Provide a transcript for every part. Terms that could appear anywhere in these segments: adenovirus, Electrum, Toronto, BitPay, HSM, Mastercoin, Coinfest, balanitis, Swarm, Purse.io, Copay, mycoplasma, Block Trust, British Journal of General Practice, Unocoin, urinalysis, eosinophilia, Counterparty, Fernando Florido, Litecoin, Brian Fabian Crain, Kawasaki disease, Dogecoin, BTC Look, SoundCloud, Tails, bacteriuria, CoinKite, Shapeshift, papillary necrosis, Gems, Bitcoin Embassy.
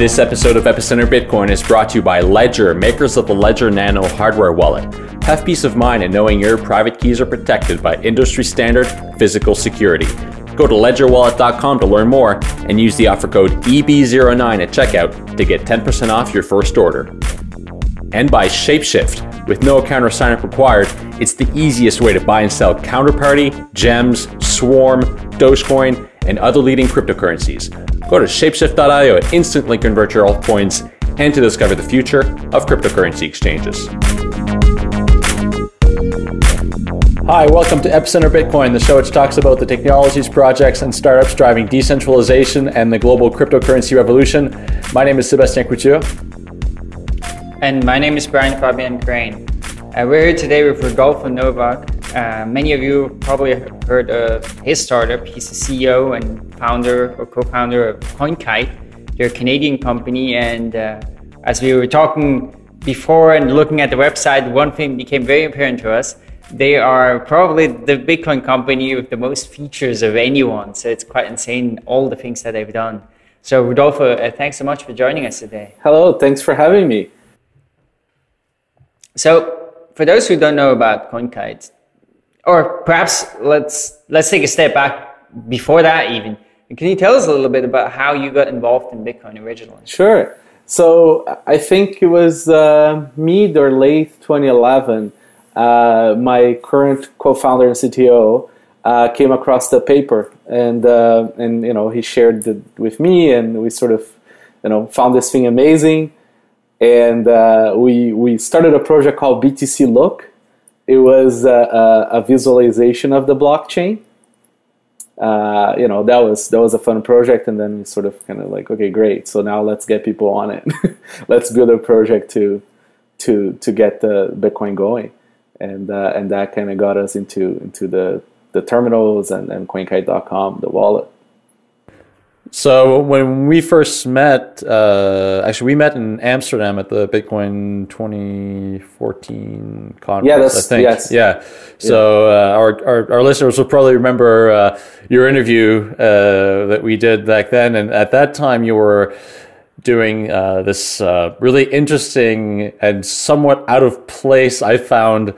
This episode of Epicenter Bitcoin is brought to you by Ledger, makers of the Ledger Nano hardware wallet. Have peace of mind in knowing your private keys are protected by industry standard physical security. Go to ledgerwallet.com to learn more and use the offer code EB09 at checkout to get 10% off your first order. And by Shapeshift. With no account or sign up required, it's the easiest way to buy and sell Counterparty, Gems, Swarm, Dogecoin, and other leading cryptocurrencies. Go to Shapeshift.io to instantly convert your altcoins and to discover the future of cryptocurrency exchanges. Hi, welcome to Epicenter Bitcoin, the show which talks about the technologies, projects, and startups driving decentralization and the global cryptocurrency revolution. My name is Sébastien Couture. And my name is Brian Fabian Crain. We're here today with Rodolfo Novak. Many of you probably have heard of his startup. He's the CEO and founder or co-founder of CoinKite. They're a Canadian company, and as we were talking before and looking at the website, one thing became very apparent to us. They are probably the Bitcoin company with the most features of anyone. So it's quite insane, all the things that they've done. So Rodolfo, thanks so much for joining us today. Hello, thanks for having me. So for those who don't know about CoinKite, or perhaps let's take a step back before that even. Can you tell us a little bit about how you got involved in Bitcoin originally? Sure. So I think it was mid or late 2011. My current co-founder and CTO came across the paper, and you know, he shared it with me, and we sort of, you know, found this thing amazing, and we started a project called BTC Look. It was a visualization of the blockchain. You know, that was a fun project, and then we sort of kind of like, okay, great, so now let's get people on it. Let's build a project to get the Bitcoin going. And that kind of got us into the terminals and CoinKite.com, the wallet. So when we first met, actually we met in Amsterdam at the Bitcoin 2014 conference. Yeah, that's, I think. Yes. Yeah. So our listeners will probably remember your interview that we did back then, and at that time you were doing this really interesting and somewhat out of place, I found,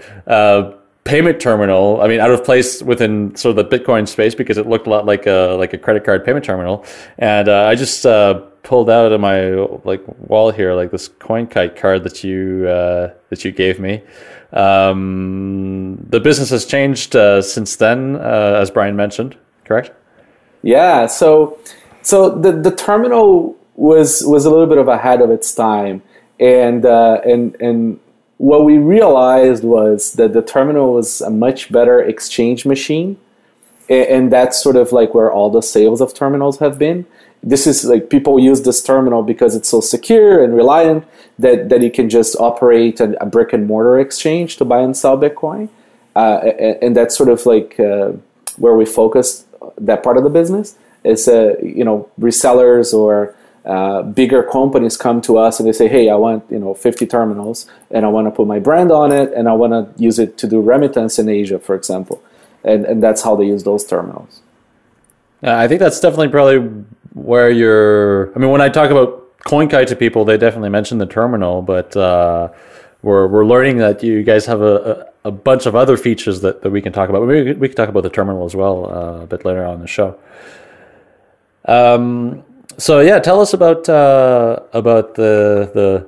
payment terminal. I mean, out of place within sort of the Bitcoin space, because it looked a lot like a credit card payment terminal. And I just pulled out of my wall here this CoinKite card that you gave me. The business has changed since then, as Brian mentioned, correct? Yeah. So the terminal was a little bit of ahead of its time, and what we realized was that the terminal was a much better exchange machine, and that's sort of like where all the sales of terminals have been. This is like, people use this terminal because it's so secure and reliant that you can just operate a brick and mortar exchange to buy and sell Bitcoin, and that's sort of like where we focused that part of the business. It's you know, resellers or bigger companies come to us and they say, hey, I want 50 terminals, and I want to put my brand on it, and I want to use it to do remittance in Asia, for example, and that's how they use those terminals. I think that's definitely probably where you're, I mean, when I talk about CoinKite to people, they definitely mention the terminal, but we're learning that you guys have a bunch of other features that we can talk about. Maybe we can talk about the terminal as well a bit later on in the show. So yeah, tell us about the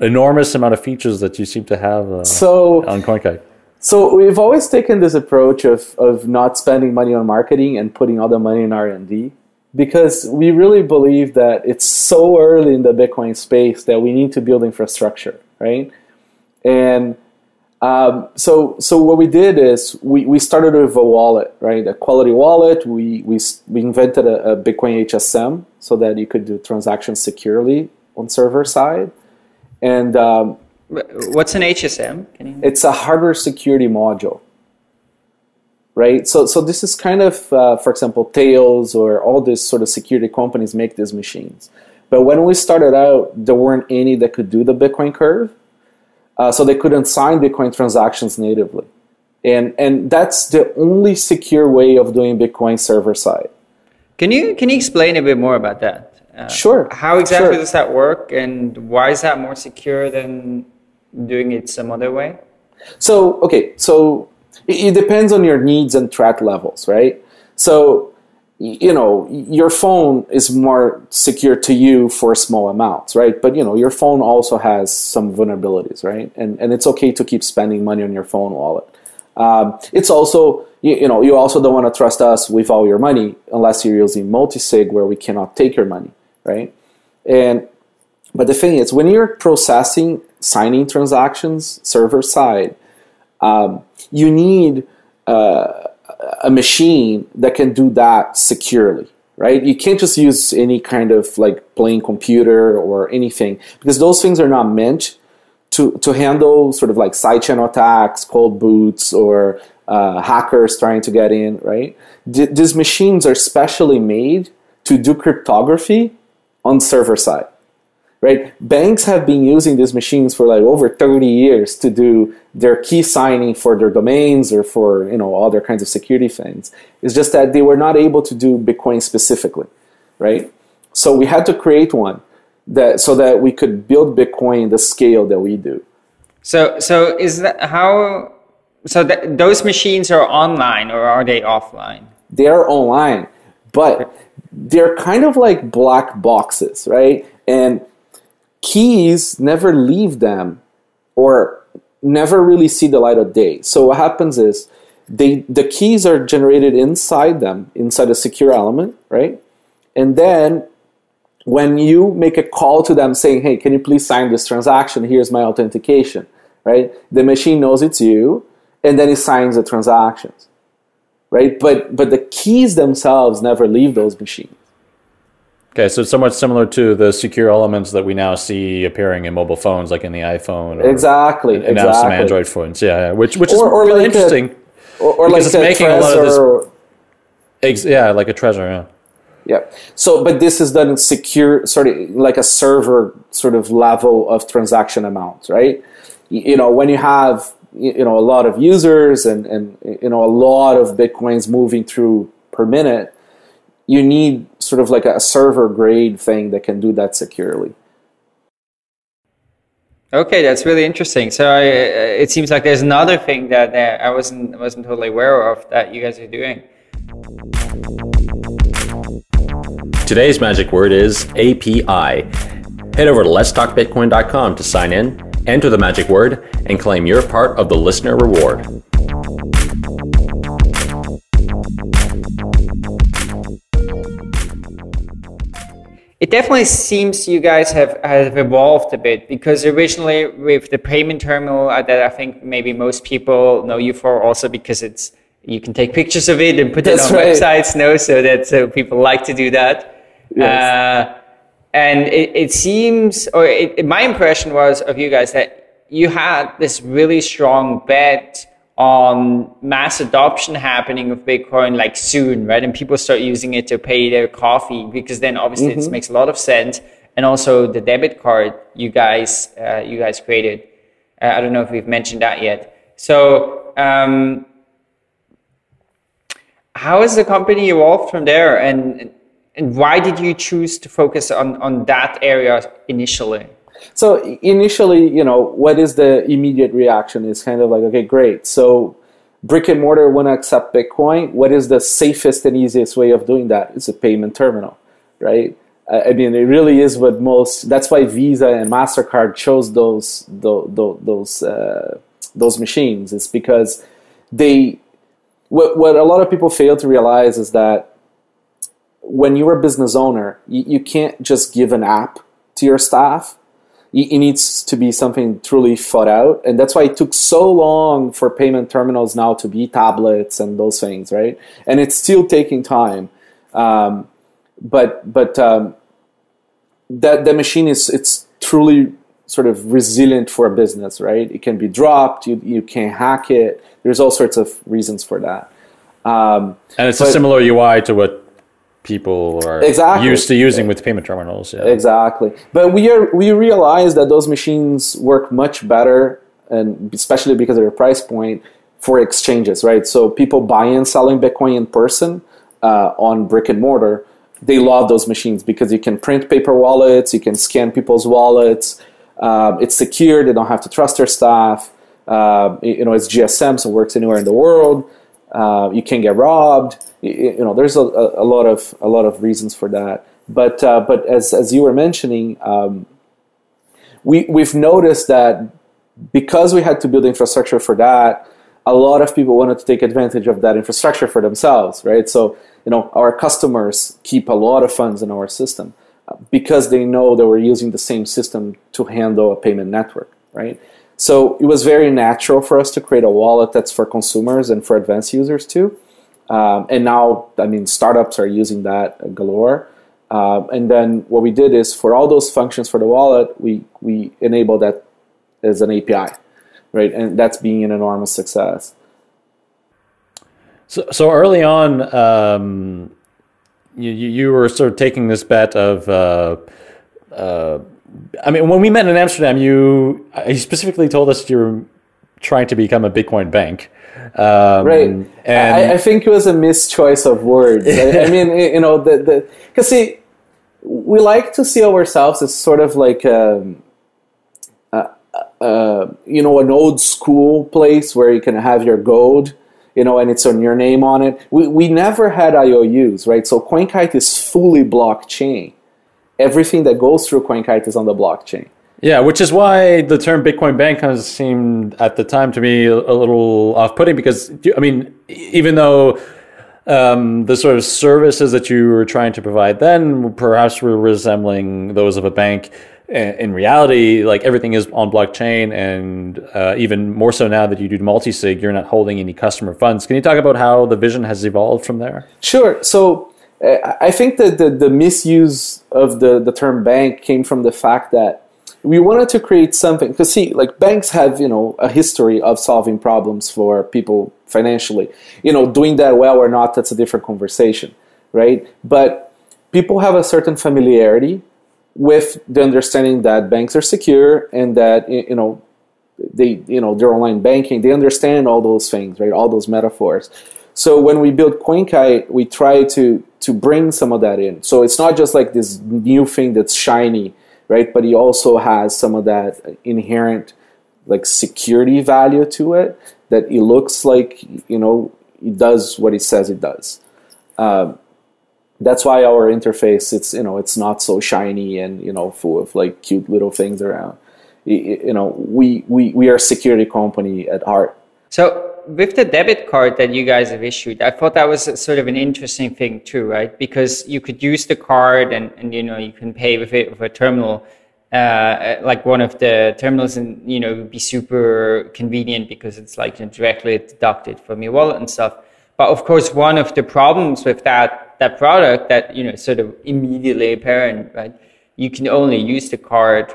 enormous amount of features that you seem to have on CoinKite. So we've always taken this approach of not spending money on marketing and putting all the money in R&D, because we really believe that it's so early in the Bitcoin space that we need to build infrastructure, right? And so what we did is we started with a wallet, right? A quality wallet. We invented a Bitcoin HSM so that you could do transactions securely on server side. And what's an HSM? It's a hardware security module, right? So this is kind of, for example, Tails or all these sort of security companies make these machines. But when we started out, there weren't any that could do the Bitcoin curve. So they couldn't sign Bitcoin transactions natively. And that's the only secure way of doing Bitcoin server side. Can you explain a bit more about that? Sure. How exactly does that work, and why is that more secure than doing it some other way? So, okay, so it depends on your needs and threat levels, right? So, you know, your phone is more secure to you for small amounts, right? But, you know, your phone also has some vulnerabilities, right? And it's okay to keep spending money on your phone wallet. It's also, you know, you also don't want to trust us with all your money unless you're using multisig, where we cannot take your money, right? But the thing is, when you're processing signing transactions server side, you need a machine that can do that securely, right? You can't just use any kind of like plain computer or anything, because those things are not meant to handle sort of like side channel attacks, cold boots, or hackers trying to get in, right? These machines are specially made to do cryptography on server side, right? Banks have been using these machines for like over 30 years to do their key signing for their domains or for, you know, other kinds of security things. It's just that they were not able to do Bitcoin specifically, right? So we had to create one so that we could build Bitcoin the scale that we do. So is that how? So those machines are online, or are they offline? They are online, but they're kind of like black boxes, right? And keys never leave them or never really see the light of day. So what happens is the keys are generated inside them, inside a secure element, right? And then when you make a call to them saying, hey, can you please sign this transaction? Here's my authentication, right? The machine knows it's you, and then it signs the transactions, right? But the keys themselves never leave those machines. Okay, so it's somewhat similar to the secure elements that we now see appearing in mobile phones, like in the iPhone. Or exactly, and now some Android phones, yeah, which is really like interesting. Like it's making a lot of this, yeah, like a treasure, yeah. Yeah. So, but this is done in secure, sort of like a server sort of level of transaction amounts, right? You know, when you have, you know, a lot of users and you know, a lot of Bitcoins moving through per minute, you need sort of like a server grade thing that can do that securely. Okay, that's really interesting. So it seems like there's another thing that I wasn't totally aware of that you guys are doing. Today's magic word is API. Head over to letstalkbitcoin.com to sign in, enter the magic word, and claim your part of the listener reward. It definitely seems you guys have evolved a bit, because originally with the payment terminal that I think maybe most people know you for, also because it's, you can take pictures of it and put it on websites, no? So people like to do that. Yes. And it seems, or my impression was of you guys that you had this really strong bet on mass adoption happening of Bitcoin like soon, right? And people start using it to pay their coffee, because then obviously it makes a lot of sense. And also the debit card you guys created. I don't know if we've mentioned that yet. So how has the company evolved from there, and why did you choose to focus on that area initially? So initially, you know, what is the immediate reaction is kind of like, okay, great. So brick and mortar want to accept Bitcoin. What is the safest and easiest way of doing that? It's a payment terminal, right? I mean, it really is what most, that's why Visa and MasterCard chose those machines. It's because what a lot of people fail to realize is that when you're a business owner, you can't just give an app to your staff. It needs to be something truly thought out, and that's why it took so long for payment terminals now to be tablets and those things, right? And it's still taking time, but that the machine it's truly sort of resilient for a business, right? It can be dropped, you can't hack it. There's all sorts of reasons for that, and it's a similar UI to what people are used to using with payment terminals. Yeah. Exactly. But we realize that those machines work much better, and especially because of their price point, for exchanges, right? So people buy and selling Bitcoin in person on brick and mortar, they love those machines because you can print paper wallets, you can scan people's wallets, it's secure, they don't have to trust their staff, it's GSM, so it works anywhere in the world, you can't get robbed, there's a lot of reasons for that. But as you were mentioning, we've noticed that because we had to build infrastructure for that, a lot of people wanted to take advantage of that infrastructure for themselves, right? So, our customers keep a lot of funds in our system because they know that we're using the same system to handle a payment network, right? So it was very natural for us to create a wallet that's for consumers and for advanced users too. And now, startups are using that galore. And then what we did is for all those functions for the wallet, we enable that as an API, right? And that's being an enormous success. So early on, you were sort of taking this bet of, when we met in Amsterdam, you specifically told us you were trying to become a Bitcoin bank. Right. And I think it was a mischoice of words. Because see, we like to see ourselves as sort of like, an old school place where you can have your gold, and it's on your name on it. We never had IOUs, right? So CoinKite is fully blockchain. Everything that goes through CoinKite is on the blockchain. Yeah, which is why the term Bitcoin bank kind of seemed at the time to me a little off-putting because, even though the sort of services that you were trying to provide then perhaps were resembling those of a bank, in reality, like everything is on blockchain, and even more so now that you do multisig, you're not holding any customer funds. Can you talk about how the vision has evolved from there? Sure. So I think that the misuse of the term bank came from the fact that we wanted to create something, because see, like banks have, a history of solving problems for people financially. Doing that well or not, that's a different conversation, right? But people have a certain familiarity with the understanding that banks are secure and that, their online banking, they understand all those things, right? All those metaphors. So when we built CoinKite, we try to bring some of that in. So it's not just like this new thing that's shiny, right? But it also has some of that inherent like security value to it, that it looks like, it does what it says it does. That's why our interface, it's not so shiny and, full of like cute little things around. We are a security company at heart. So with the debit card that you guys have issued, I thought that was sort of an interesting thing too, right? Because you could use the card and you can pay with it with a terminal, like one of the terminals, and, it would be super convenient because it's like directly deducted from your wallet and stuff. But of course, one of the problems with that product that, sort of immediately apparent, right? You can only use the card,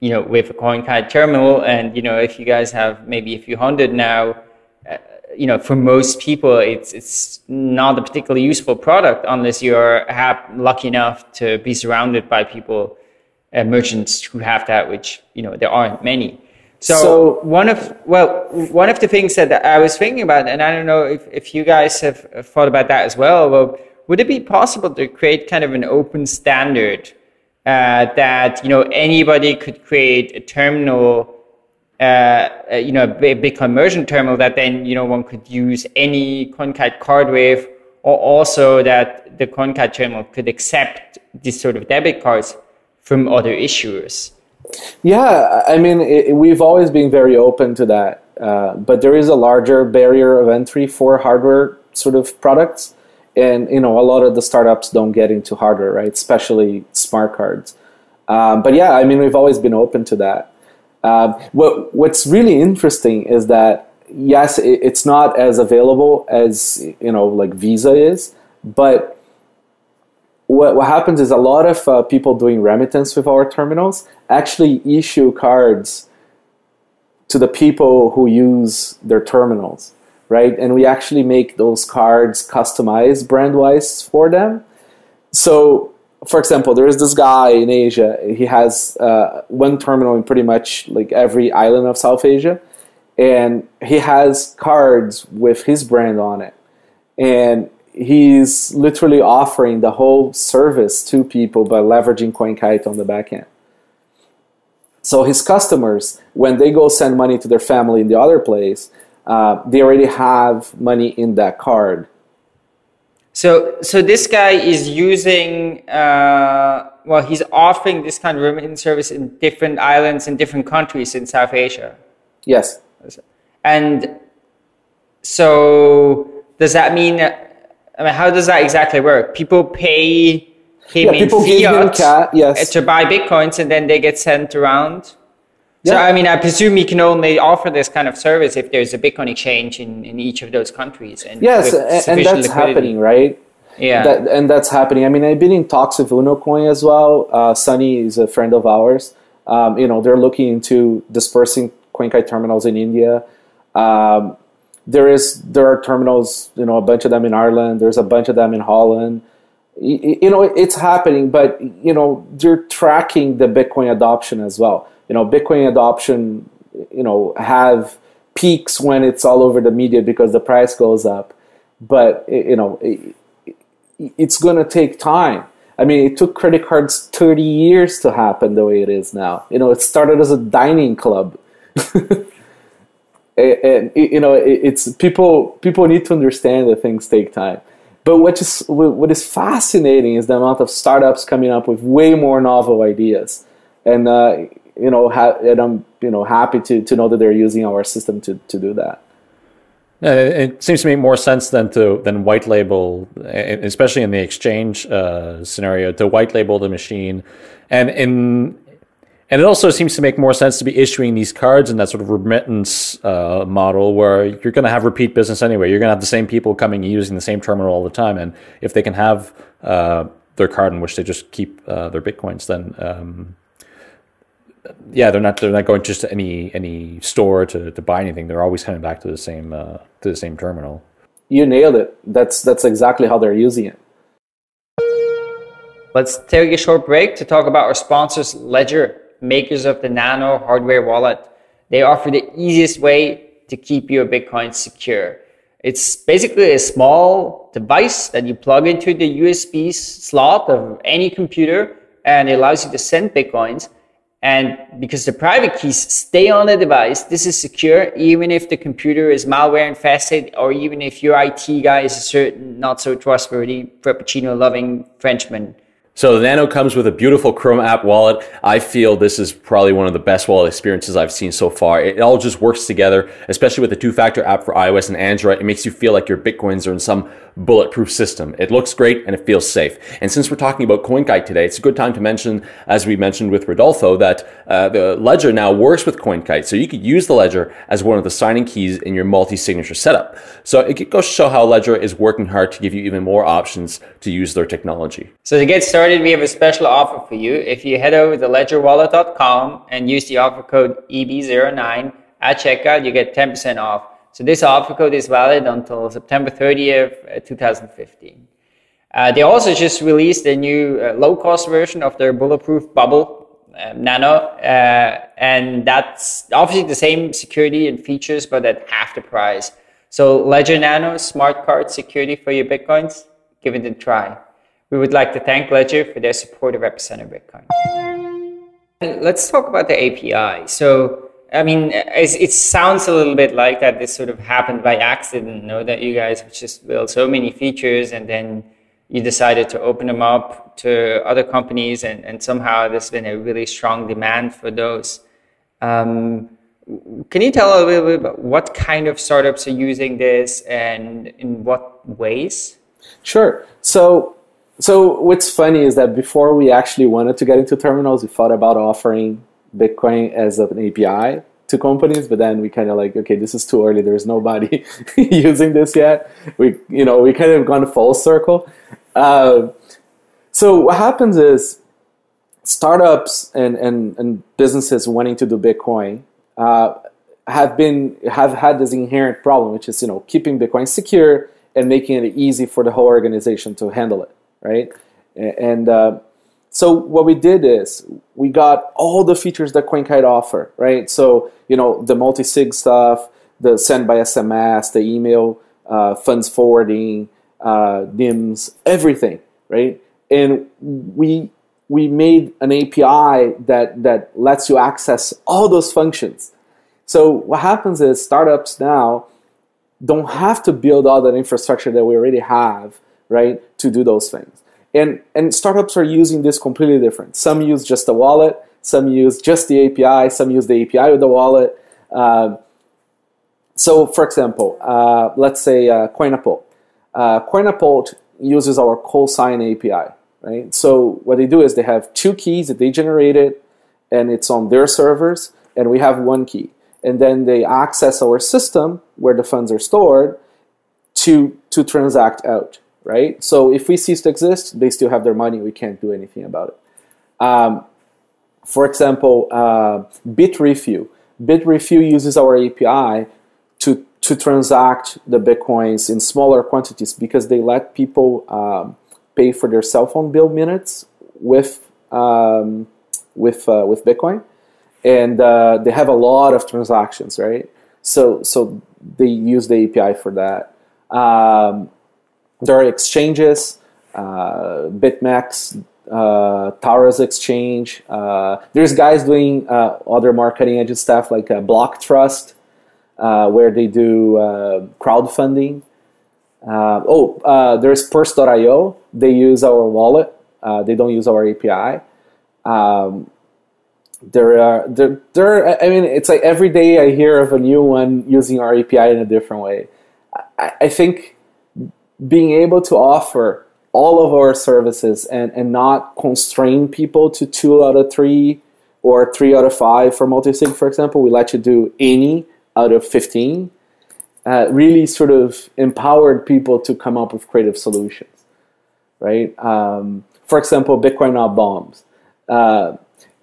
with a CoinKite terminal. And, if you guys have maybe a few hundred now, for most people, it's not a particularly useful product unless you're lucky enough to be surrounded by people, merchants who have that, which, there aren't many. So one of the things that I was thinking about, and I don't know if you guys have thought about that as well, would it be possible to create kind of an open standard that, anybody could create a terminal, a big conversion terminal that then, one could use any CoinKite card with, or also that the CoinKite terminal could accept this sort of debit cards from other issuers? Yeah, we've always been very open to that, but there is a larger barrier of entry for hardware sort of products. And, a lot of the startups don't get into hardware, right? Especially smart cards. But yeah, we've always been open to that. What's really interesting is that, yes, it's not as available as, like Visa is, but what happens is a lot of people doing remittance with our terminals actually issue cards to the people who use their terminals, right? And we actually make those cards customized brand-wise for them. So, for example, there is this guy in Asia. He has one terminal in pretty much like every island of South Asia. And he has cards with his brand on it. And he's literally offering the whole service to people by leveraging CoinKite on the back end. So his customers, when they go send money to their family in the other place, they already have money in that card. So this guy is using, well, he's offering this kind of remittance service in different islands and different countries in South Asia. Yes. And so does that mean, I mean, how does that exactly work? People pay him in fiat to buy Bitcoins and then they get sent around? Yeah. So, I mean, I presume he can only offer this kind of service if there's a Bitcoin exchange in each of those countries. And yes, and that's happening, right? Yeah. And that's happening. I mean, I've been in talks with Unocoin as well. Sunny is a friend of ours. You know, they're looking into dispersing CoinKite terminals in India. There are terminals, you know, a bunch of them in Ireland. There's a bunch of them in Holland. You know, it's happening, but, you know, they're tracking the Bitcoin adoption as well. You know, Bitcoin adoption, you know, have peaks when it's all over the media because the price goes up. But, you know, it's going to take time. I mean, it took credit cards 30 years to happen the way it is now. You know, it started as a dining club. And you know, it's people need to understand that things take time. But what is fascinating is the amount of startups coming up with way more novel ideas, and you know, and I'm happy to know that they're using our system to do that. It seems to make more sense than white label, especially in the exchange scenario, to white label the machine, and it also seems to make more sense to be issuing these cards in that sort of remittance model where you're going to have repeat business anyway. You're going to have the same people coming and using the same terminal all the time. And if they can have their card in which they just keep their Bitcoins, then yeah, they're not going just to any store to buy anything. They're always coming back to the same terminal. You nailed it. That's exactly how they're using it. Let's take a short break to talk about our sponsors, Ledger, makers of the Nano hardware wallet. They offer the easiest way to keep your Bitcoin secure. It's basically a small device that you plug into the USB slot of any computer, and it allows you to send Bitcoins. And because the private keys stay on the device, this is secure even if the computer is malware infested, or even if your IT guy is a certain not so trustworthy Frappuccino loving Frenchman. So the Nano comes with a beautiful Chrome app wallet. I feel this is probably one of the best wallet experiences I've seen so far. It all just works together, especially with the two-factor app for iOS and Android. It makes you feel like your Bitcoins are in some bulletproof system. It looks great and it feels safe. And since we're talking about CoinKite today, it's a good time to mention, as we mentioned with Rodolfo, that the Ledger now works with CoinKite. So you could use the Ledger as one of the signing keys in your multi-signature setup. So it could go show how Ledger is working hard to give you even more options to use their technology. So to get started, we have a special offer for you. If you head over to ledgerwallet.com and use the offer code EB09 at checkout, you get 10% off. So this offer code is valid until September 30th, 2015. They also just released a new low-cost version of their bulletproof bubble Nano, and that's obviously the same security and features, but at half the price. So Ledger Nano, smart card security for your Bitcoins, give it a try. We would like to thank Ledger for their support of Epicenter Bitcoin. Let's talk about the API. So, I mean, it sounds a little bit like that this sort of happened by accident, you know, that you guys just built so many features and then you decided to open them up to other companies, and somehow there's been a really strong demand for those. Can you tell a little bit about what kind of startups are using this and in what ways? Sure. So what's funny is that before we actually wanted to get into terminals, we thought about offering Bitcoin as an API to companies, but then we kind of like, okay, this is too early. There's nobody using this yet. We kind of gone full circle. So what happens is startups and businesses wanting to do Bitcoin have had this inherent problem, which is, you know, keeping Bitcoin secure and making it easy for the whole organization to handle it. Right? And so what we did is we got all the features that CoinKite offer, right? So, you know, the multisig stuff, the send by SMS, the email, funds forwarding, DIMMs, everything, right? And we made an API that lets you access all those functions. So what happens is startups now don't have to build all that infrastructure that we already have, right, to do those things. And startups are using this completely different. Some use just the wallet, some use just the API, some use the API with the wallet. So for example, let's say Coinapult. Coinapult uses our ColdSign API, right? So what they do is they have two keys that they generated, and it's on their servers, and we have one key. And then they access our system where the funds are stored to transact out, right? So if we cease to exist, they still have their money. We can't do anything about it. For example, Bitrefill. Bitrefill uses our API to transact the Bitcoins in smaller quantities because they let people pay for their cell phone bill minutes with Bitcoin. And they have a lot of transactions, right? So they use the API for that. There are exchanges, BitMEX, Taurus exchange. There's guys doing other marketing engine stuff like Block Trust, where they do crowdfunding. There's Purse.io. They use our wallet. They don't use our API. There are, I mean, it's like every day I hear of a new one using our API in a different way. I think being able to offer all of our services and not constrain people to 2 out of 3 or 3 out of 5 for multisig, for example, we let you do any out of 15, really sort of empowered people to come up with creative solutions, right? For example, Bitcoin Not Bombs.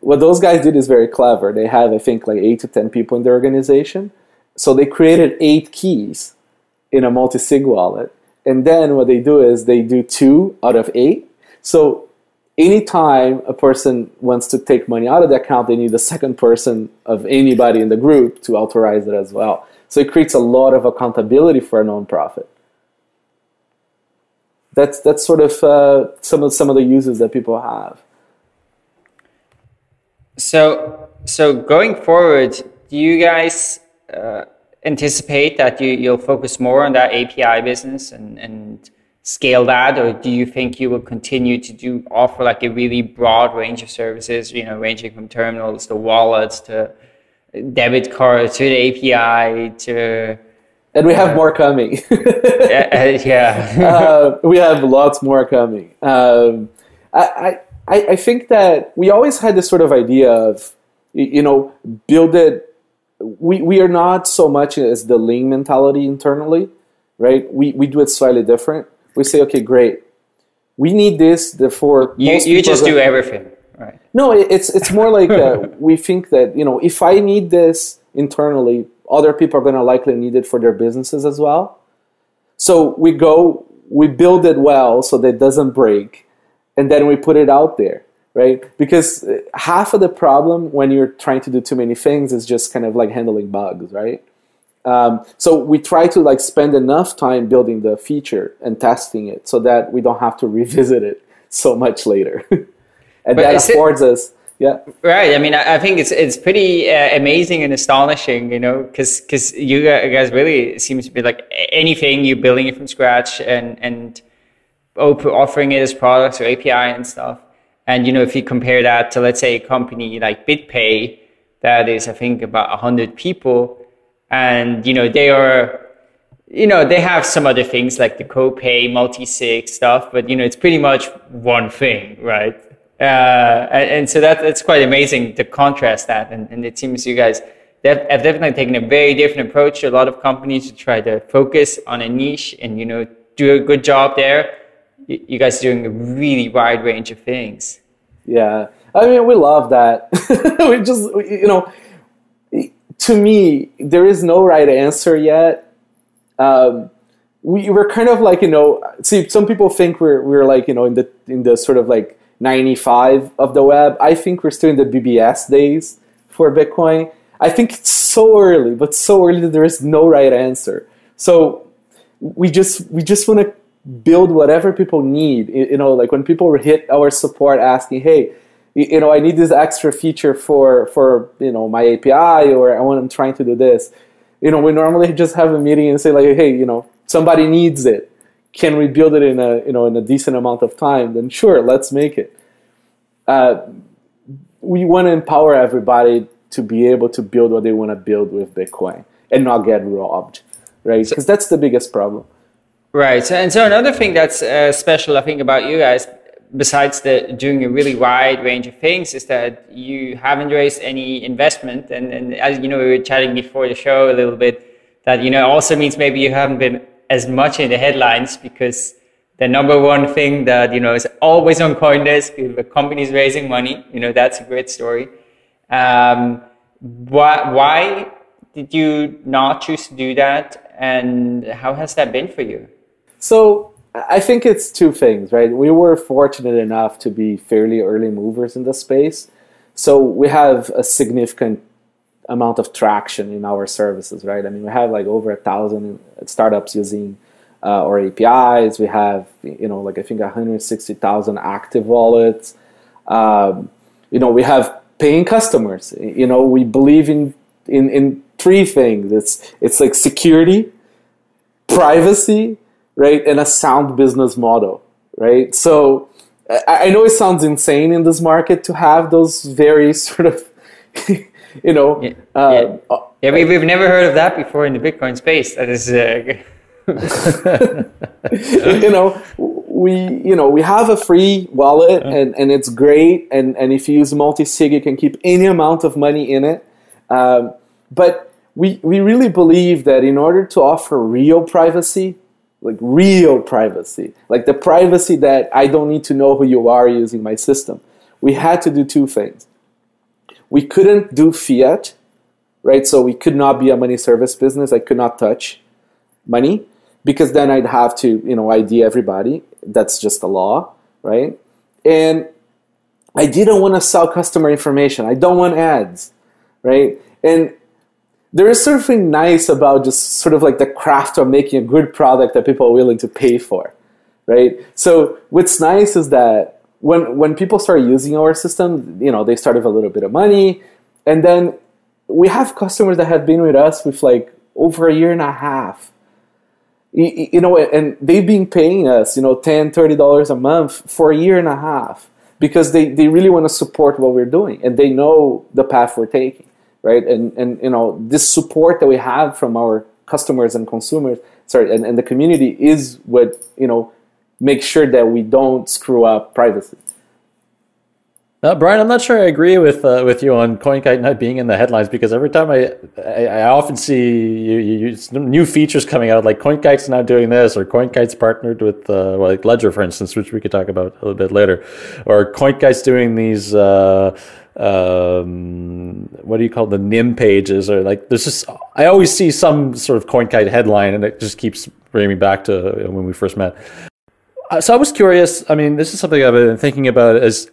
What those guys did is very clever. They have, I think, like 8 to 10 people in their organization. So they created 8 keys in a multi-sig wallet. And then what they do is they do 2 out of 8. So anytime a person wants to take money out of the account, they need a second person of anybody in the group to authorize it as well. So it creates a lot of accountability for a nonprofit. That's sort of some of the uses that people have. So going forward, do you guys anticipate that you'll focus more on that API business and scale that, or do you think you will continue to offer like a really broad range of services, you know, ranging from terminals to wallets to debit cards to the API to... And we have more coming. Yeah. We have lots more coming. I think that we always had this sort of idea of, you know, build it. We are not so much as the lean mentality internally, right? We do it slightly different. We say, okay, great. We need this, therefore... You just do everything, right? No, it's more like we think that, you know, if I need this internally, other people are going to likely need it for their businesses as well. So we build it well so that it doesn't break. And then we put it out there, right? Because half of the problem when you're trying to do too many things is just kind of like handling bugs, right? So we try to like spend enough time building the feature and testing it so that we don't have to revisit it so much later. And that affords us, yeah. Right, I mean, I think it's pretty amazing and astonishing, you know, because you guys really seem to be like anything, you're building it from scratch and offering it as products or API and stuff. And, you know, if you compare that to, let's say, a company like BitPay, that is, I think, about 100 people. And, you know, they have some other things like the Copay, multi-sig stuff, but, you know, it's pretty much one thing, right? And so that's quite amazing to contrast that. And it seems you guys have definitely taken a very different approach to a lot of companies to try to focus on a niche and, you know, do a good job there. You guys are doing a really wide range of things. Yeah. I mean, we love that. You know, to me, there is no right answer yet. We're kind of like, you know, see, some people think we're like, you know, in the sort of like 95 of the web. I think we're still in the BBS days for Bitcoin. I think it's so early, but so early that there is no right answer. So we just want to build whatever people need. You know, like when people hit our support asking, hey, you know, I need this extra feature for you know, my API, or I'm trying to do this. You know, we normally just have a meeting and say like, hey, you know, somebody needs it. Can we build it in a, you know, in a decent amount of time? Then sure, let's make it. We want to empower everybody to be able to build what they want to build with Bitcoin and not get robbed, right? Because that's the biggest problem. Right. And so another thing that's special, I think, about you guys, besides doing a really wide range of things, is that you haven't raised any investment. And as you know, we were chatting before the show a little bit, that, you know, also means maybe you haven't been as much in the headlines, because the number one thing that, you know, is always on CoinDesk, the company's raising money, you know, that's a great story. Why did you not choose to do that, and how has that been for you? So I think it's two things, right? We were fortunate enough to be fairly early movers in the space, so we have a significant amount of traction in our services, right? I mean, we have like over 1,000 startups using our APIs. We have, you know, like I think 160,000 active wallets. You know, we have paying customers. You know, we believe in three things. It's like security, privacy, right, and a sound business model, right? So I know it sounds insane in this market to have those very sort of, you know. Yeah, we've never heard of that before in the Bitcoin space. That is, you know, we have a free wallet, and it's great, and if you use multisig, you can keep any amount of money in it. But we really believe that in order to offer real privacy, like the privacy that I don't need to know who you are using my system, we had to do two things. We couldn't do fiat, right? So we could not be a money service business. I could not touch money, because then I'd have to, you know, ID everybody. That's just the law, right? And I didn't want to sell customer information. I don't want ads, right? And there is something nice about just sort of like the craft of making a good product that people are willing to pay for, right? So what's nice is that when people start using our system, you know, they start with a little bit of money, and then we have customers that have been with us with like over a year and a half. You know, and they've been paying us, you know, $10, $30 a month for a year and a half, because they really want to support what we're doing, and they know the path we're taking, right? And you know, this support that we have from our customers and consumers, and the community is what, you know, makes sure that we don't screw up privacy. Brian, I'm not sure I agree with you on CoinKite not being in the headlines, because every time I often see new features coming out, like CoinKite's now doing this, or CoinKite's partnered with like Ledger, for instance, which we could talk about a little bit later, or CoinKite's doing these what do you call the NIM pages, or like there's just, I always see some sort of CoinKite headline, and it just keeps bringing me back to when we first met. So I was curious. I mean, this is something I've been thinking about in the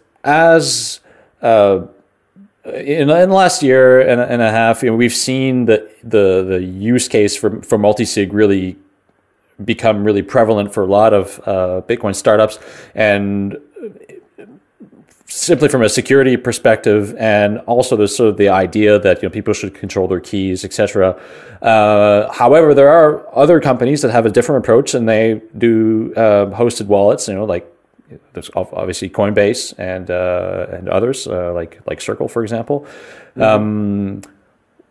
last year and a half, you know, we've seen the use case for multisig really become really prevalent for a lot of Bitcoin startups, and simply from a security perspective, and also there's sort of the idea that, you know, people should control their keys, etc. However, there are other companies that have a different approach, and they do hosted wallets, you know, like there's obviously Coinbase and others like Circle, for example. Mm-hmm.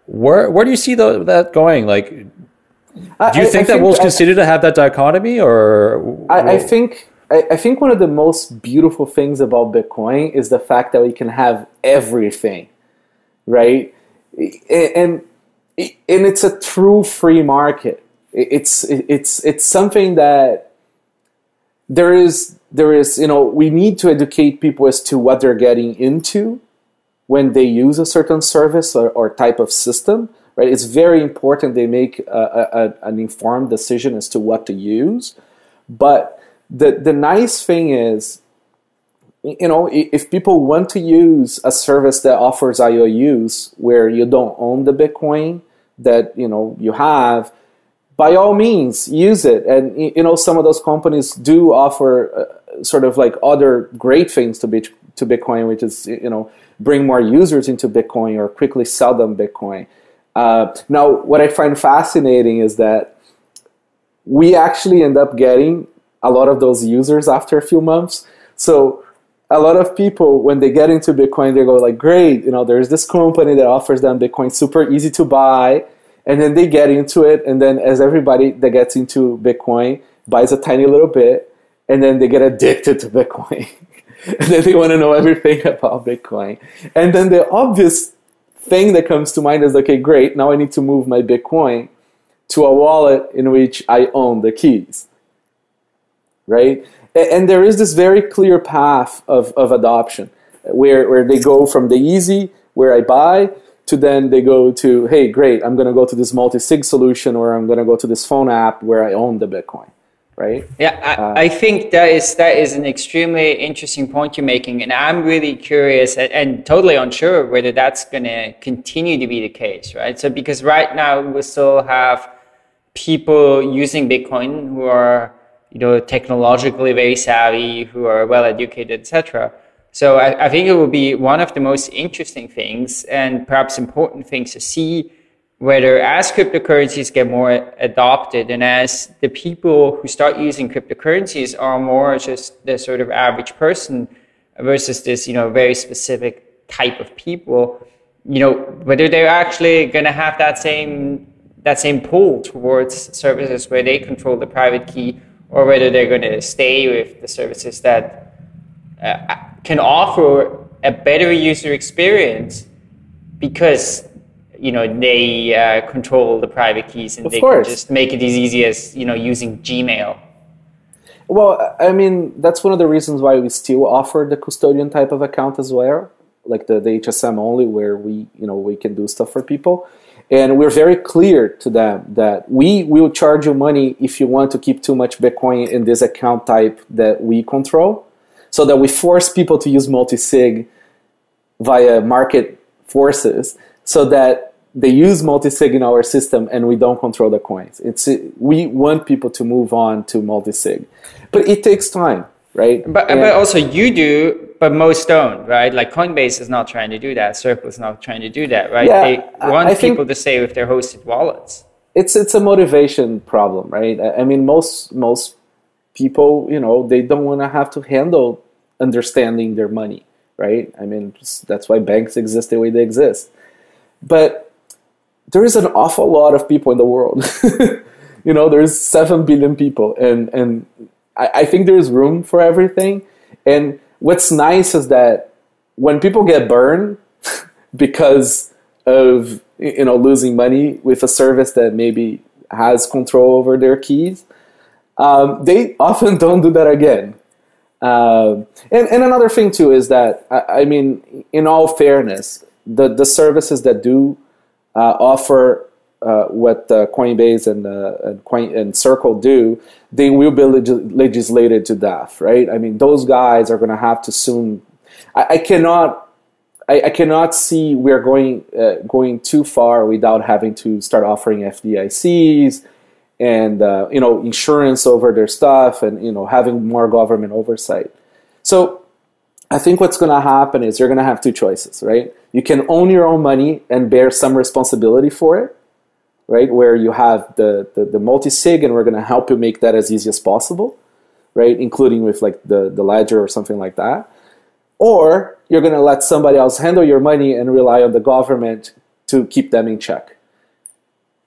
Where do you see that going? Like, do you think we'll continue to have that dichotomy, or I think one of the most beautiful things about Bitcoin is the fact that we can have everything, right? And it's a true free market. It's something that there is, you know, we need to educate people as to what they're getting into when they use a certain service or type of system, right? It's very important they make an informed decision as to what to use. But the nice thing is, you know, if people want to use a service that offers IOUs where you don't own the Bitcoin that, you know, you have, by all means, use it. And you know, some of those companies do offer sort of like other great things to Bitcoin, which is, you know, bring more users into Bitcoin or quickly sell them Bitcoin. Now, what I find fascinating is that we actually end up getting a lot of those users after a few months. So a lot of people, when they get into Bitcoin, they go like, great, you know, there's this company that offers them Bitcoin, super easy to buy. And then they get into it. And then as everybody that gets into Bitcoin buys a tiny little bit, and then they get addicted to Bitcoin. And then they want to know everything about Bitcoin. And then the obvious thing that comes to mind is, okay, great, now I need to move my Bitcoin to a wallet in which I own the keys, right? And there is this very clear path of adoption where they go from the easy, where I buy, to then they go to, hey, great, I'm going to go to this multisig solution, or I'm going to go to this phone app where I own the Bitcoin, right? Yeah, I think that is an extremely interesting point you're making. And I'm really curious and totally unsure whether that's going to continue to be the case, right? So because right now we still have people using Bitcoin who are, you know, technologically very savvy, who are well-educated, etc. So I think it will be one of the most interesting things and perhaps important things to see, whether as cryptocurrencies get more adopted and as the people who start using cryptocurrencies are more just the sort of average person versus this, you know, very specific type of people, you know, whether they're actually going to have that same pull towards services where they control the private key, or whether they're going to stay with the services that can offer a better user experience because, you know, they control the private keys and they can just make it as easy as, you know, using Gmail. Well, I mean, that's one of the reasons why we still offer the custodian type of account as well, like the HSM only, where we, you know, we can do stuff for people. And we're very clear to them that we will charge you money if you want to keep too much Bitcoin in this account type that we control, so that we force people to use multisig via market forces, so that they use multisig in our system and we don't control the coins. We want people to move on to multisig, but it takes time, right? But also you do. But most don't, right? Like Coinbase is not trying to do that. Circle is not trying to do that, right? Yeah, they want people to stay with their hosted wallets. It's a motivation problem, right? I mean, most people, you know, they don't want to have to handle understanding their money, right? I mean, that's why banks exist the way they exist. But there is an awful lot of people in the world. You know, there's 7 billion people. And I think there's room for everything. And what's nice is that when people get burned because of, you know, losing money with a service that maybe has control over their keys, they often don't do that again. And another thing too is that, I mean, in all fairness, the services that do offer what Coinbase and Circle do, they will be legislated to death, right? I mean, those guys are going to have to soon. I cannot see we're going too far without having to start offering FDICs and you know, insurance over their stuff, and you know, having more government oversight. So I think what's going to happen is you're going to have two choices, right? You can own your own money and bear some responsibility for it, right, where you have the multi-sig, and we're going to help you make that as easy as possible, right, including with like the ledger or something like that. Or you're going to let somebody else handle your money and rely on the government to keep them in check.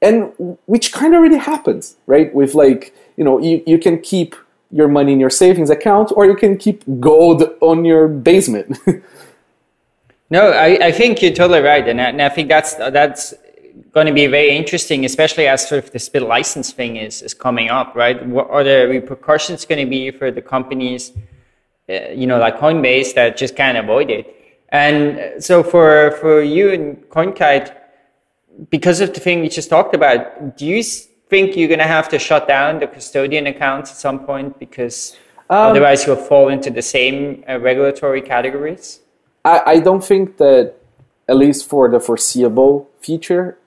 And which kind of really happens, right, with like, you know, you can keep your money in your savings account, or you can keep gold on your basement. No, I think you're totally right. And I think that's going to be very interesting, especially as sort of the split license thing is coming up, right? What are the repercussions going to be for the companies, you know, like Coinbase, that just can't avoid it? And so for you and CoinKite, because of the thing we just talked about, do you think you're going to have to shut down the custodian accounts at some point, because otherwise you'll fall into the same regulatory categories? I don't think that, at least for the foreseeable future,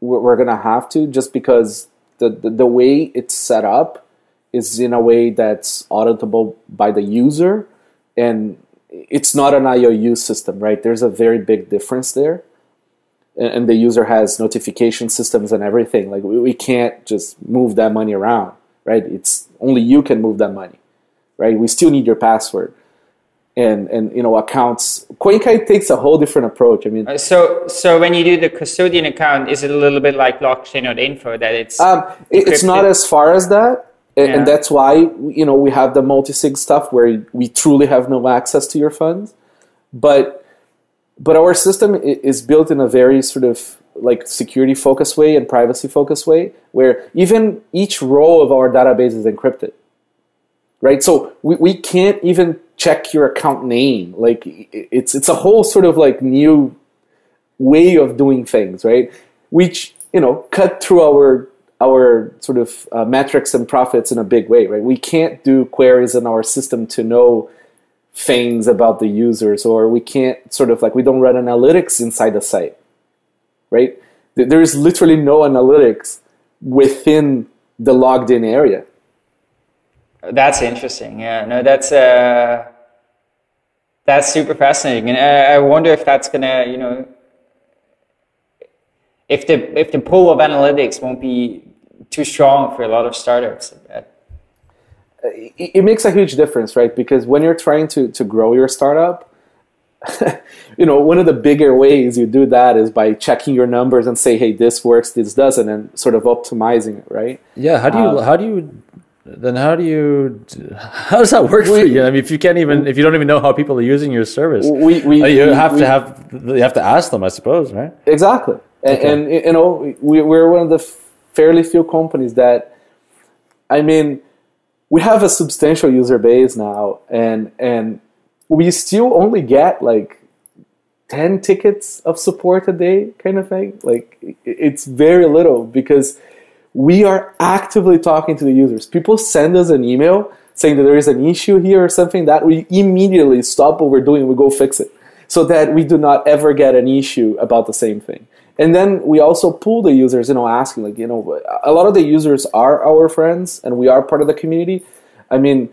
we're going to have to, just because the way it's set up is in a way that's auditable by the user, and it's not an IOU system, right? There's a very big difference there. And the user has notification systems and everything. Like, we can't just move that money around, right? It's only you can move that money, right? We still need your password. And you know, accounts. CoinKite takes a whole different approach. I mean, so when you do the custodian account, is it a little bit like blockchain.info that it's it's not as far as that, and that's why, you know, we have the multisig stuff where we truly have no access to your funds, but our system is built in a very sort of like security focused way and privacy focused way, where even each row of our database is encrypted, right? So we can't even check your account name. Like, it's a whole sort of like new way of doing things, right? Which, you know, cut through our sort of metrics and profits in a big way, right? We can't do queries in our system to know things about the users, or we can't sort of like, we don't run analytics inside the site, right? There is literally no analytics within the logged in area. That's interesting. Yeah, no, that's super fascinating, and I wonder if that's gonna, you know, if the pull of analytics won't be too strong for a lot of startups. It makes a huge difference, right? Because when you're trying to grow your startup, you know, one of the bigger ways you do that is by checking your numbers and say, hey, this works, this doesn't, and sort of optimizing it, right? Yeah. How does that work for you? I mean, if you don't even know how people are using your service, you have to ask them, I suppose, right? Exactly. Okay. And you know, we're one of the fairly few companies that, I mean, we have a substantial user base now, and we still only get like 10 tickets of support a day, kind of thing. Like, it's very little, because we are actively talking to the users. People send us an email saying that there is an issue here or something, that we immediately stop what we're doing and we go fix it, so that we do not ever get an issue about the same thing. And then we also pull the users, you know, asking, like, you know, a lot of the users are our friends and we are part of the community. I mean,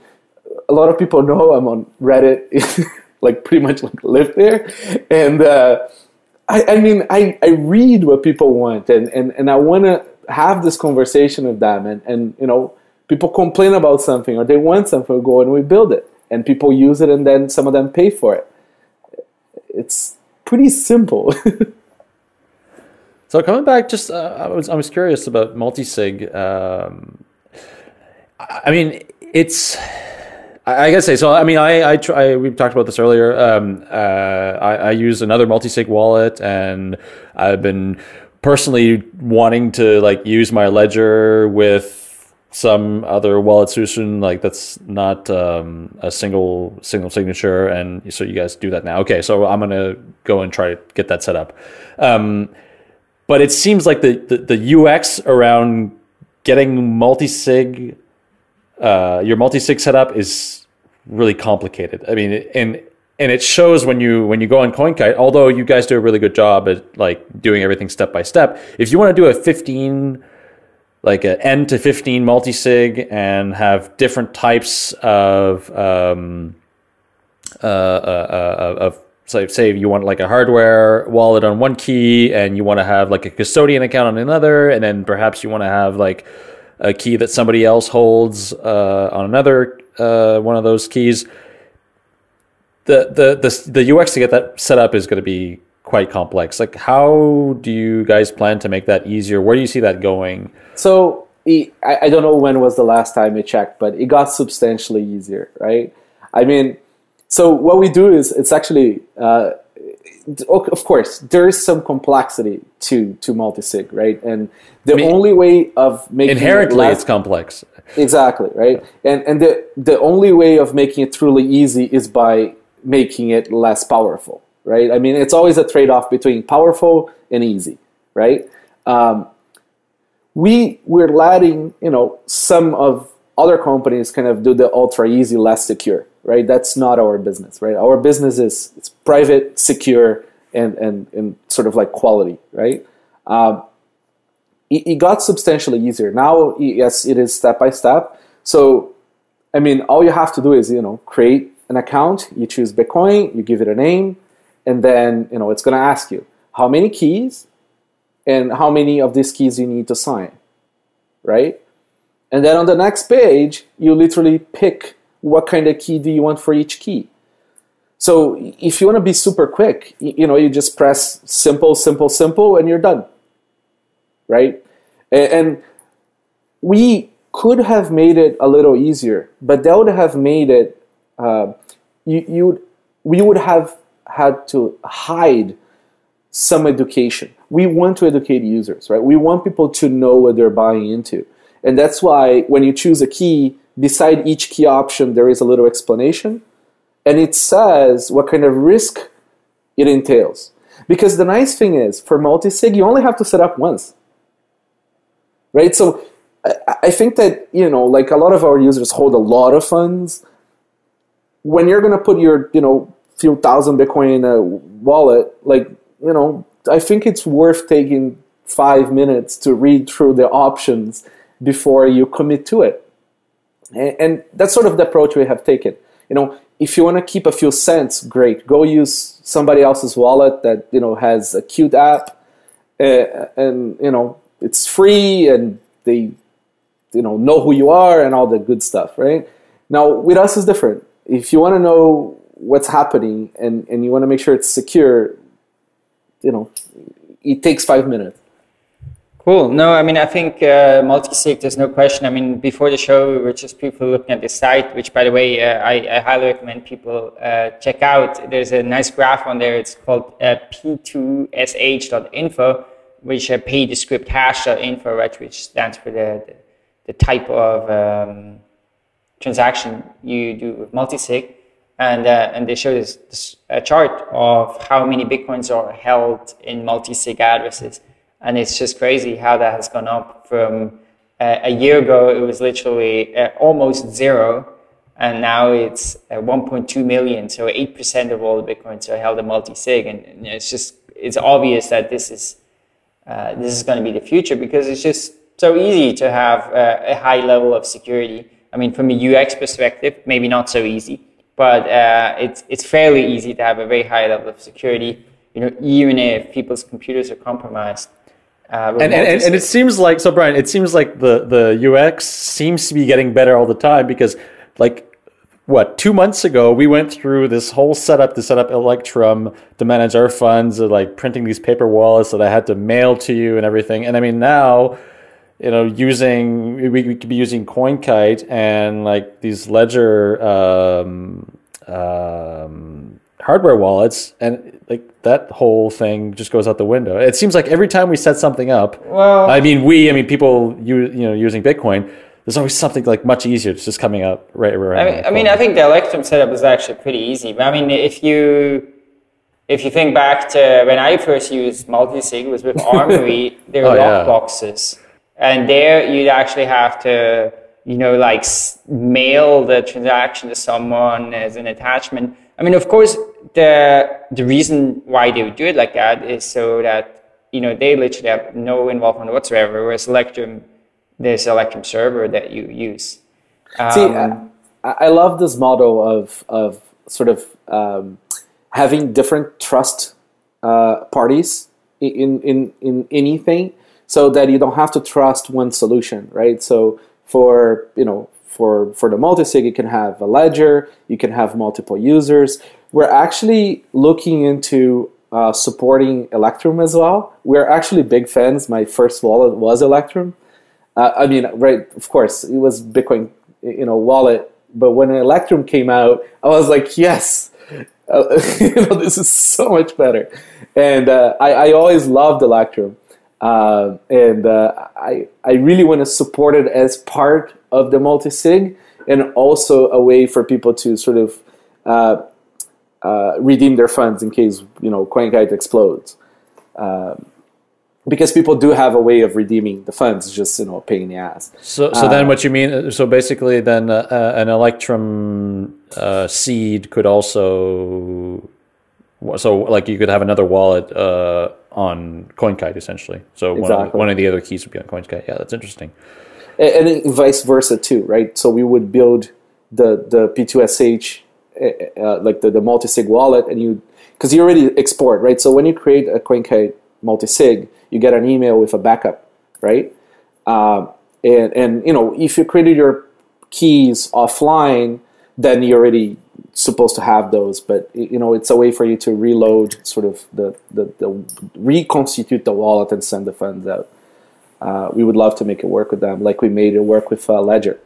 a lot of people know I'm on Reddit, like pretty much like live there. And I mean, I read what people want, and I want to have this conversation with them, and you know, people complain about something or they want something, we go and we build it, and people use it, and then some of them pay for it. It's pretty simple. So coming back, just I was curious about multisig. I mean, it's, I gotta say, so I mean, we talked about this earlier. I use another multisig wallet, and I've been personally wanting to like use my Ledger with some other wallet solution, like that's not a single signature, and so you guys do that now. Okay, so I'm gonna go and try to get that set up. But it seems like the UX around getting multisig, your multisig setup is really complicated. I mean, and it shows when you go on CoinKite. Although you guys do a really good job at like doing everything step by step, if you want to do an N to 15 multisig and have different types of, so say you want like a hardware wallet on one key, and you want to have like a custodian account on another, and then perhaps you want to have like a key that somebody else holds on another one of those keys. The UX to get that set up is going to be quite complex. Like, how do you guys plan to make that easier? Where do you see that going? So I don't know when was the last time I checked, but it got substantially easier, right? I mean, so what we do is, it's actually, of course, there is some complexity to multisig, right? And the only way of making inherently it's complex. Exactly, right? And the only way of making it truly easy is by making it less powerful, right? I mean, it's always a trade-off between powerful and easy, right? We're letting, you know, some of other companies kind of do the ultra easy, less secure, right? That's not our business, right? Our business is, it's private, secure, and sort of like quality, right? it got substantially easier. Now, yes, it is step by step. So, I mean, all you have to do is, you know, create an account, you choose Bitcoin, you give it a name, and then, you know, it's going to ask you how many keys and how many of these keys you need to sign, right? And then on the next page, you literally pick what kind of key do you want for each key. So if you want to be super quick, you know, you just press simple, simple, simple, and you're done, right? And we could have made it a little easier, but that would have made it, we would have had to hide some education. We want to educate users, right? We want people to know what they're buying into. And that's why when you choose a key, beside each key option, there is a little explanation. And it says what kind of risk it entails. Because the nice thing is, for multisig, you only have to set up once, right? So I think that, you know, like a lot of our users hold a lot of funds. When you're going to put your, you know, few thousand Bitcoin in a wallet, like, you know, I think it's worth taking 5 minutes to read through the options before you commit to it. And that's sort of the approach we have taken. You know, if you want to keep a few cents, great. Go use somebody else's wallet that, you know, has a cute app, and, you know, it's free and they, you know who you are and all the good stuff, right? Now, with us is different. If you want to know what's happening and you want to make sure it's secure, you know, it takes 5 minutes. Cool. No, I mean, I think multisig, there's no question. I mean, before the show, we were just people looking at the site, which, by the way, I highly recommend people check out. There's a nice graph on there. It's called p2sh.info, which p2sh.info, right, which stands for the type of transaction you do with multisig. And they show this chart of how many Bitcoins are held in multisig addresses. And it's just crazy how that has gone up from a year ago. It was literally almost zero. And now it's 1.2 million. So 8% of all the Bitcoins are held in multi-sig. And it's just, it's obvious that this is going to be the future, because it's just so easy to have a high level of security. I mean, from a UX perspective, maybe not so easy, but it's fairly easy to have a very high level of security, you know, even if people's computers are compromised. And it seems like, so Brian, it seems like the UX seems to be getting better all the time, because like, what, 2 months ago, we went through this whole setup to set up Electrum to manage our funds, like printing these paper wallets that I had to mail to you and everything. And I mean, now, you know, we could be using CoinKite and like these Ledger hardware wallets, and like that whole thing just goes out the window. It seems like every time we set something up, well, I mean people you know using Bitcoin, there's always something like much easier. It's just coming up right around. I think the Electrum setup is actually pretty easy. I mean, if you think back to when I first used multisig, it was with Armory. There were lock boxes, and there you'd actually have to, you know, like mail the transaction to someone as an attachment. I mean, of course, the reason why they would do it like that is so that, you know, they literally have no involvement whatsoever. Whereas Electrum, there's Electrum server that you use. See, I love this model of sort of having different trust parties in anything, so that you don't have to trust one solution, right? So for, you know, for the multisig, you can have a ledger, you can have multiple users. We're actually looking into supporting Electrum as well. We're actually big fans. My first wallet was Electrum. I mean, right, of course, it was Bitcoin, you know, wallet. But when Electrum came out, I was like, yes, you know, this is so much better. And I always loved Electrum. I really want to support it as part of the multisig, and also a way for people to sort of redeem their funds in case, you know, CoinKite explodes, because people do have a way of redeeming the funds, just, you know, a pain in the ass. So then what you mean? So basically, then an Electrum seed could also, so like you could have another wallet on CoinKite, essentially. So one of the other keys would be on CoinKite. Yeah, that's interesting. And then vice versa too, right? So we would build the p2sh, like the multisig wallet, and you, because you already export, right? So when you create a CoinKite multisig, you get an email with a backup, right? And you know, if you created your keys offline, then you're already supposed to have those. But you know, it's a way for you to reload, sort of reconstitute the wallet and send the funds out. We would love to make it work with them, like we made it work with Ledger.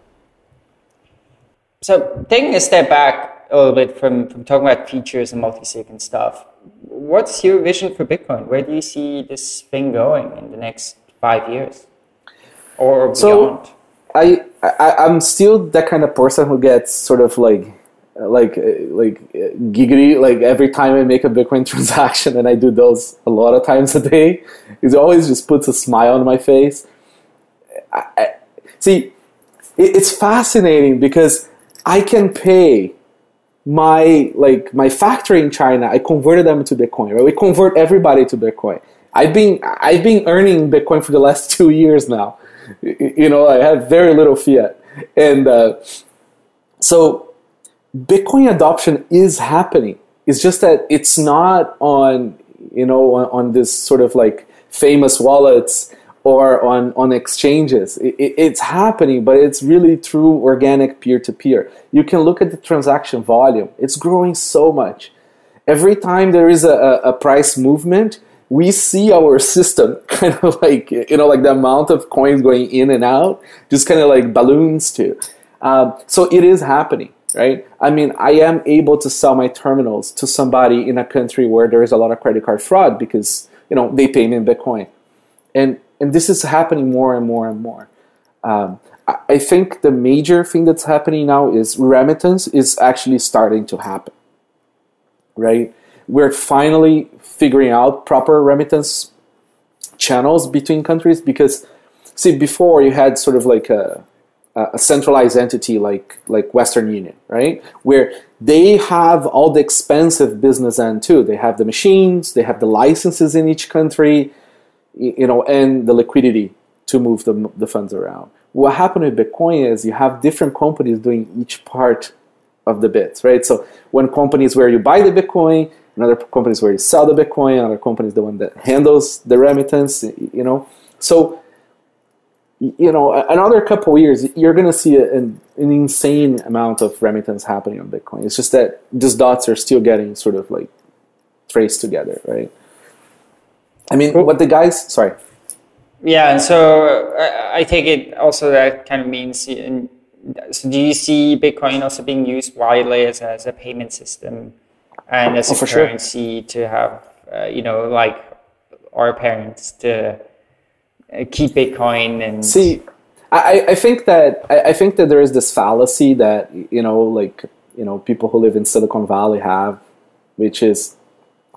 So taking a step back a little bit from talking about features and multisig and stuff, what's your vision for Bitcoin? Where do you see this thing going in the next 5 years or beyond? So I'm still that kind of person who gets sort of like giggly, like every time I make a Bitcoin transaction, and I do those a lot of times a day, it always just puts a smile on my face. See, it's fascinating because I can pay my factory in China. I converted them to Bitcoin. Right? We convert everybody to Bitcoin. I've been earning Bitcoin for the last 2 years now. You know, I have very little fiat, and so Bitcoin adoption is happening. It's just that it's not on, you know, on this sort of like famous wallets or on exchanges. It's happening, but it's really through organic peer-to-peer. You can look at the transaction volume. It's growing so much. Every time there is a price movement, we see our system kind of like, you know, like the amount of coins going in and out just kind of like balloons too. So it is happening. Right? I mean, I am able to sell my terminals to somebody in a country where there is a lot of credit card fraud because, you know, they pay me in Bitcoin. And this is happening more and more and more. I think the major thing that's happening now is remittance is actually starting to happen. Right? We're finally figuring out proper remittance channels between countries because, see, before you had sort of like a centralized entity like Western Union, right? Where they have all the expensive business end too. They have the machines, they have the licenses in each country, you know, and the liquidity to move the funds around. What happened with Bitcoin is you have different companies doing each part of the bits, right? So one company is where you buy the Bitcoin, another company is where you sell the Bitcoin, another company is the one that handles the remittance, you know. So you know, another couple of years, you're going to see an insane amount of remittance happening on Bitcoin. It's just that these dots are still getting sort of like traced together, right? I mean, what the guys, sorry. Yeah, and so I take it also that kind of means, so do you see Bitcoin also being used widely as a payment system and as a currency to have, you know, like our parents to keep Bitcoin? And see, I think that there is this fallacy that, you know, like, you know, people who live in Silicon Valley have, which is,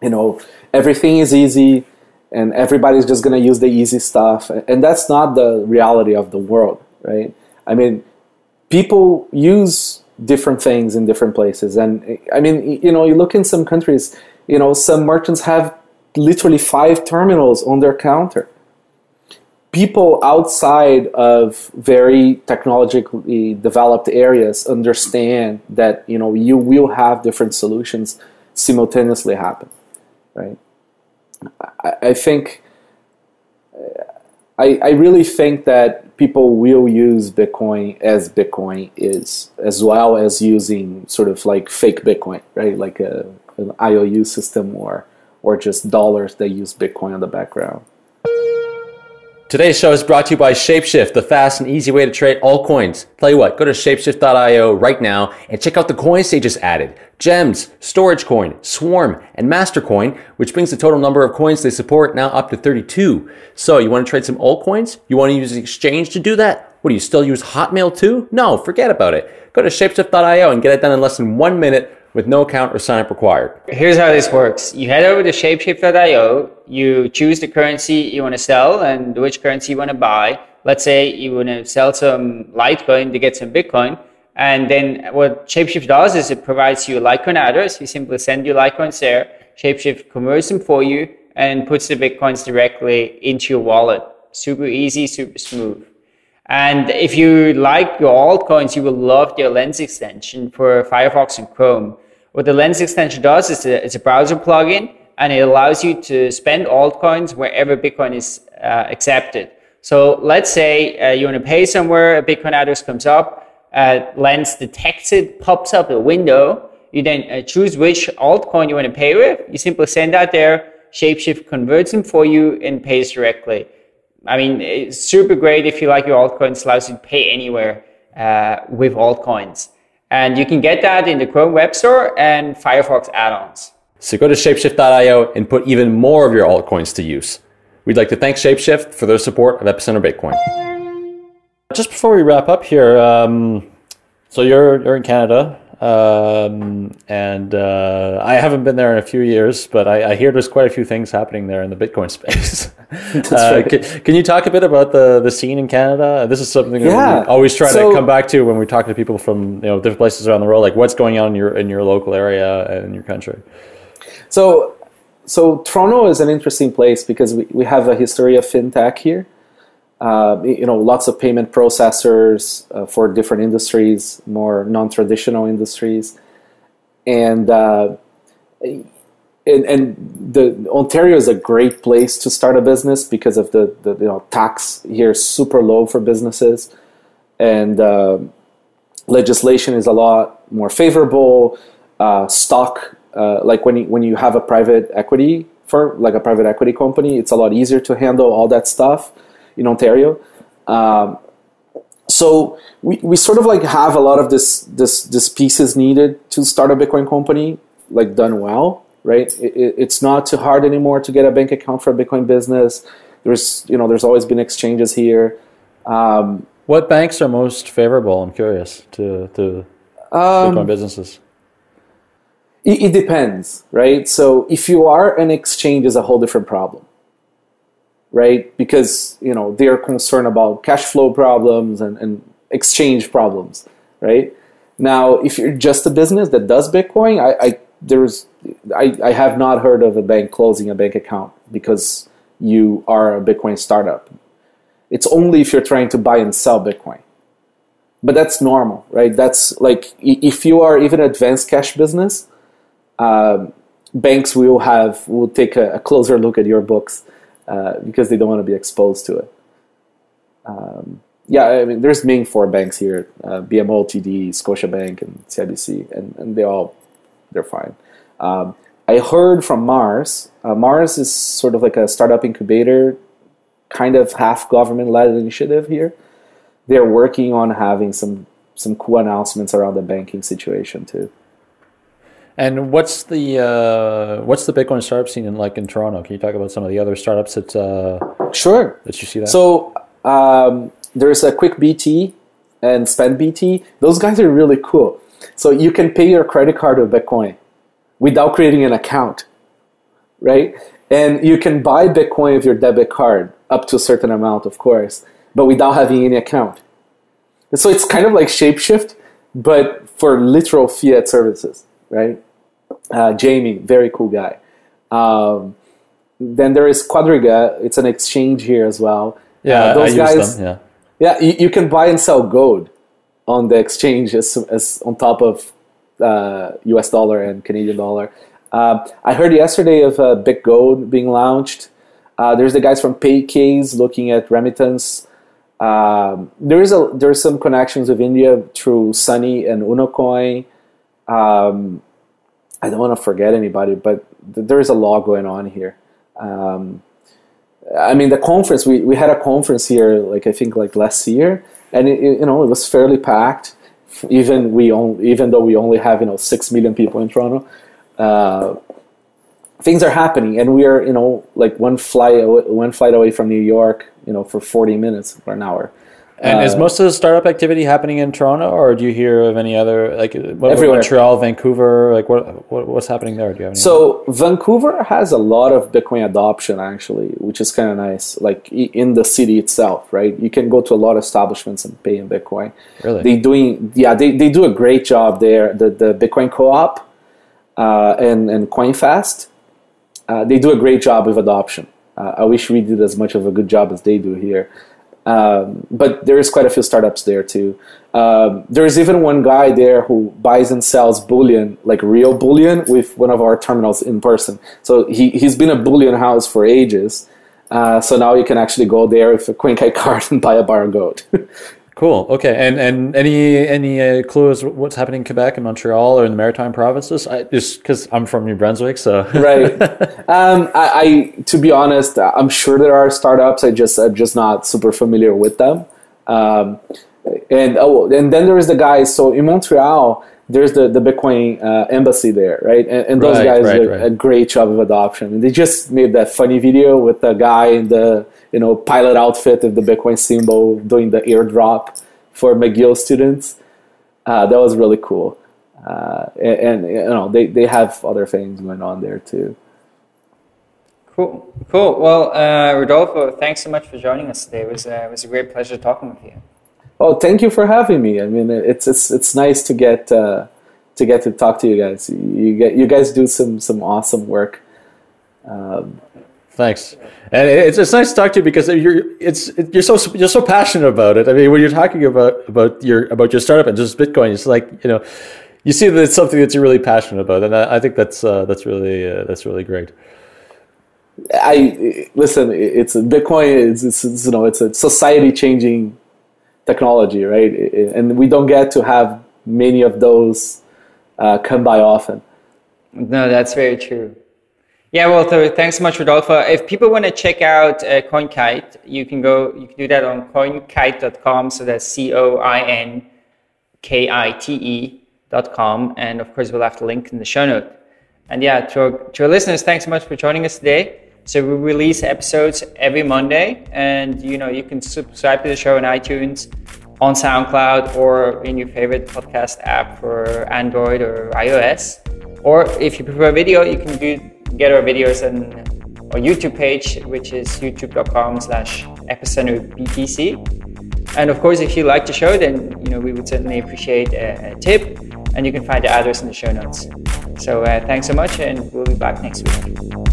you know, everything is easy and everybody's just going to use the easy stuff, and that's not the reality of the world, right? I mean, people use different things in different places, and I mean, you know, you look in some countries, you know, some merchants have literally 5 terminals on their counter. People outside of very technologically developed areas understand that, you know, you will have different solutions simultaneously happen, right? I really think that people will use Bitcoin as Bitcoin is, as well as using sort of like fake Bitcoin, right? Like an IOU system or just dollars that use Bitcoin on the background. Today's show is brought to you by Shapeshift, the fast and easy way to trade altcoins. Tell you what, go to shapeshift.io right now and check out the coins they just added. Gems, Storage Coin, Swarm, and Mastercoin, which brings the total number of coins they support now up to 32. So you want to trade some altcoins? You want to use the exchange to do that? What, do you still use Hotmail too? No, forget about it. Go to shapeshift.io and get it done in less than 1 minute with no account or sign up required. Here's how this works. You head over to shapeshift.io, you choose the currency you want to sell and which currency you want to buy. Let's say you want to sell some Litecoin to get some Bitcoin. And then what Shapeshift does is it provides you a Litecoin address. You simply send your Litecoins there. Shapeshift converts them for you and puts the Bitcoins directly into your wallet. Super easy, super smooth. And if you like your altcoins, you will love their Lens extension for Firefox and Chrome. What the Lens extension does is it's a browser plugin, and it allows you to spend altcoins wherever Bitcoin is accepted. So let's say you want to pay somewhere, a Bitcoin address comes up, Lens detects it, pops up a window. You then choose which altcoin you want to pay with. You simply send that there, Shapeshift converts them for you and pays directly. I mean, it's super great if you like your altcoins, allows you to pay anywhere with altcoins. And you can get that in the Chrome Web Store and Firefox add-ons. So go to Shapeshift.io and put even more of your altcoins to use. We'd like to thank Shapeshift for their support of Epicenter Bitcoin. Just before we wrap up here, so you're in Canada. I haven't been there in a few years, but I hear there's quite a few things happening there in the Bitcoin space. Right. Can you talk a bit about the scene in Canada? This is something that we always try to come back to when we talk to people from different places around the world, like what's going on in your local area and in your country. So Toronto is an interesting place because we have a history of fintech here. Lots of payment processors for different industries, more non-traditional industries, and the Ontario is a great place to start a business because of the tax here is super low for businesses, and legislation is a lot more favorable. Stock, like when you have a private equity firm, like a private equity company, it's a lot easier to handle all that stuff in Ontario. So we sort of like have a lot of this pieces needed to start a Bitcoin company, like done well, right? It's not too hard anymore to get a bank account for a Bitcoin business. There's always been exchanges here. What banks are most favorable? I'm curious to Bitcoin businesses. It depends, right? So if you are an exchange, is a whole different problem. Right, because they're concerned about cash flow problems and exchange problems. Right now, if you're just a business that does Bitcoin, I have not heard of a bank closing a bank account because you are a Bitcoin startup. It's only if you're trying to buy and sell Bitcoin, but that's normal, right? That's like if you are even advanced cash business, banks will take a closer look at your books. Because they don't want to be exposed to it. I mean, there's main four banks here: BMO, TD, Scotiabank, and CIBC, and they're fine. I heard from Mars. Mars is sort of like a startup incubator, kind of half government-led initiative here. They're working on having some cool announcements around the banking situation too. And what's the Bitcoin startup scene in Toronto? Can you talk about some of the other startups that sure that you see that? So there's a Quick BT and Spend BT. Those guys are really cool. So you can pay your credit card with Bitcoin without creating an account, right? And you can buy Bitcoin with your debit card up to a certain amount, of course, but without having any account. And so it's kind of like Shapeshift, but for literal fiat services, right? Jamie, very cool guy. Then there is Quadriga. It's an exchange here as well. Yeah, those guys. You can buy and sell gold on the exchange as on top of U.S. dollar and Canadian dollar. I heard yesterday of Big Gold being launched. There's the guys from PayKays looking at remittance. There's some connections with India through Sunny and Unocoin. I don't want to forget anybody, but there is a lot going on here. I mean, the conference, we had a conference here, like I think like last year, and it was fairly packed, even though we only have 6 million people in Toronto. Things are happening, and we are like one flight away from New York, for 40 minutes or an hour. And is most of the startup activity happening in Toronto, or do you hear of any other, like everywhere? Montreal, Vancouver, like what's happening there? Do you have any? So Vancouver has a lot of Bitcoin adoption, actually, which is kind of nice. Like in the city itself, right? You can go to a lot of establishments and pay in Bitcoin. Really? They do a great job there. The Bitcoin Co-op and CoinFest, They do a great job with adoption. I wish we did as much of a good job as they do here. But there is quite a few startups there too. There's even one guy there who buys and sells bullion, like real bullion, with one of our terminals in person. So he's been a bullion house for ages. So now you can actually go there with a CoinKite card and buy a bar of gold. Cool. Okay. And any clues what's happening in Quebec and Montreal or in the Maritime provinces? Just because I'm from New Brunswick, so right. I to be honest, I'm sure there are startups. I'm just not super familiar with them. And then there is the guys. So in Montreal, there's the Bitcoin embassy there, right? And those guys did a great job of adoption. And they just made that funny video with the guy in the pilot outfit of the Bitcoin symbol doing the airdrop for McGill students. That was really cool. They have other things going on there too. Cool. Well, Rodolfo, thanks so much for joining us today. It was a great pleasure talking with you. Oh, thank you for having me. I mean, it's nice to get to talk to you guys. You guys do some awesome work. Thanks, and it's nice to talk to you because you're so passionate about it. I mean, when you're talking about your startup and just Bitcoin, it's like you see that it's something that you're really passionate about, and I think that's really great. Listen. It's Bitcoin. It's a society changing technology, right? And we don't get to have many of those come by often. No, that's very true. Yeah, well, thanks so much, Rodolfo. If people want to check out CoinKite, you can do that on coinkite.com. So that's coinkite.com, and of course, we'll have the link in the show note. And yeah, to our listeners, thanks so much for joining us today. So we release episodes every Monday, and you can subscribe to the show on iTunes, on SoundCloud, or in your favorite podcast app for Android or iOS. Or if you prefer video, you can get our videos on our YouTube page, which is youtube.com/EpicenterBTC. And of course, if you like the show, then we would certainly appreciate a tip, and you can find the address in the show notes. So thanks so much, and we'll be back next week.